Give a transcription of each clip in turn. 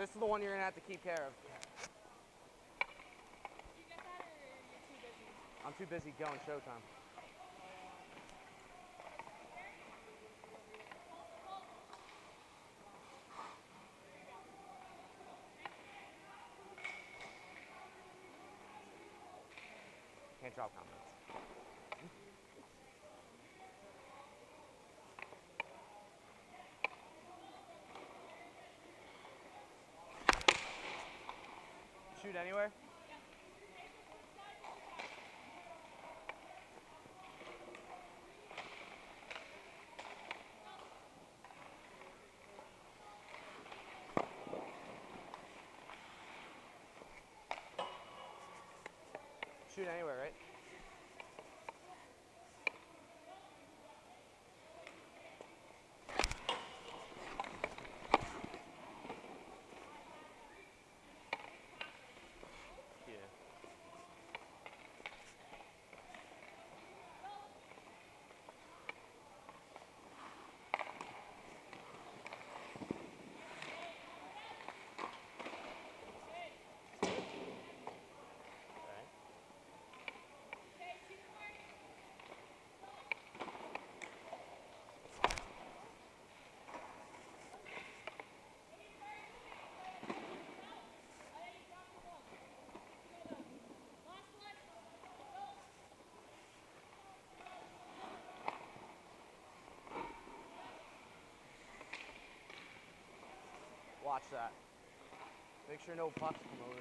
This is the one you're going to have to keep care of. Do you get that, or you're too busy? I'm too busy going showtime. Can't drop comments. Shoot anywhere? Shoot anywhere, right? Watch that. Make sure no pucks come over.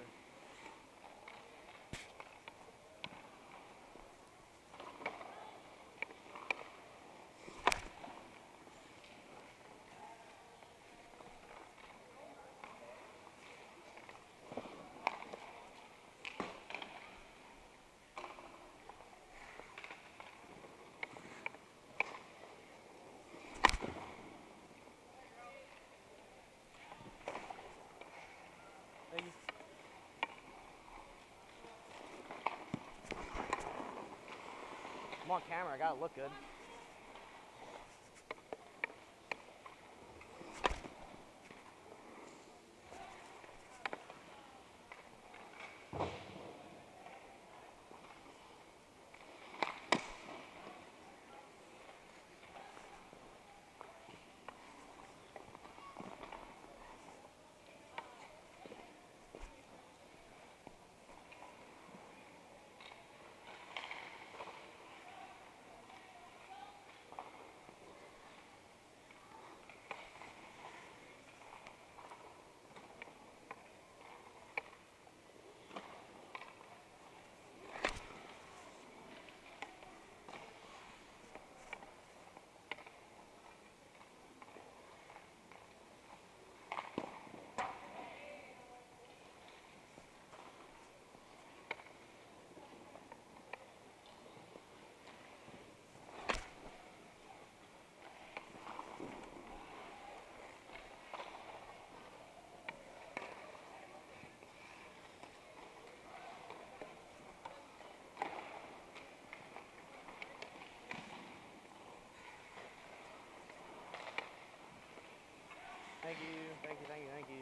I'm on camera, I gotta look good. Thank you, thank you, thank you, thank you.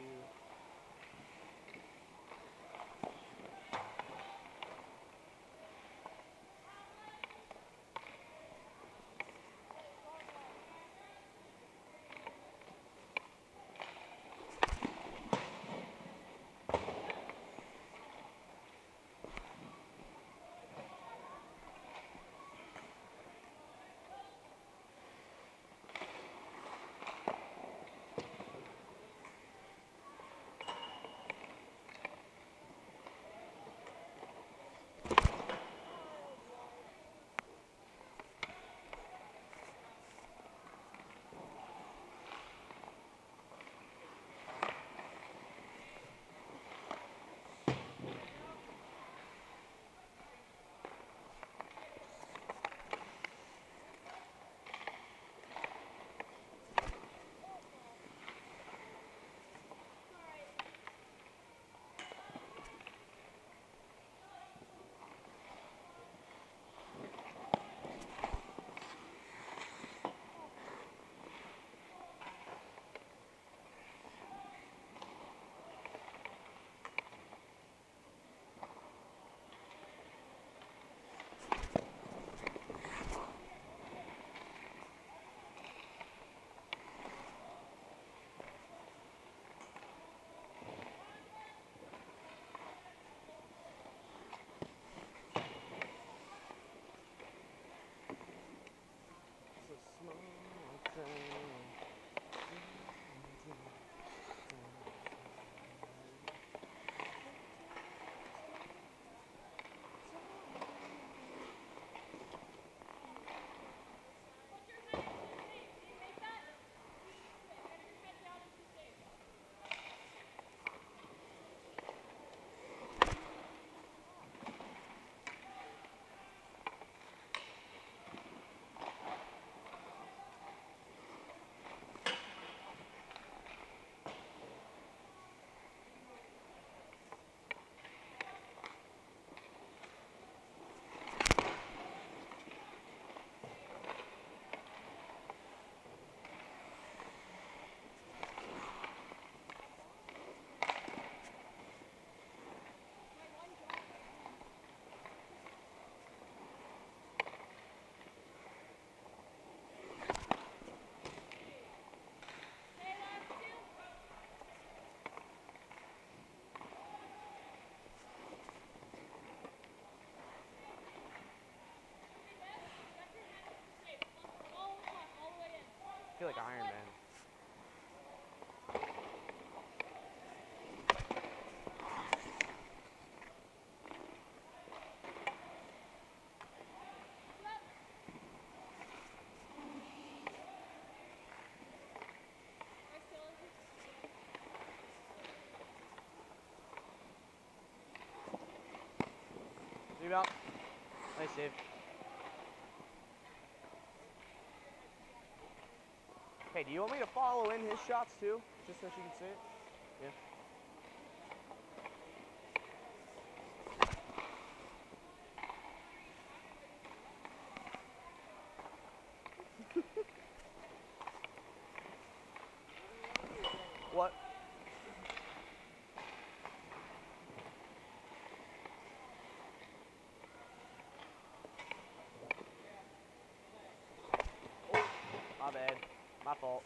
I feel like Iron Man. Rebound. Nice save. Hey, do you want me to follow in his shots too, just so she can see it? Yeah. What? Oh, my bad. My fault.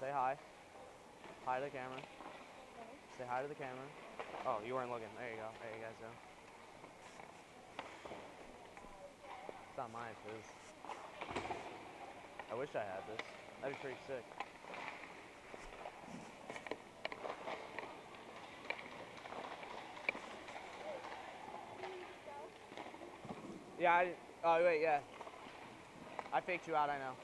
Say hi. Hi to the camera. Sorry? Say hi to the camera. Oh, you weren't looking. There you go. There you guys go. It's not mine, it is. I wish I had this. That'd be pretty sick. Yeah, I... Oh, wait, yeah. I faked you out, I know.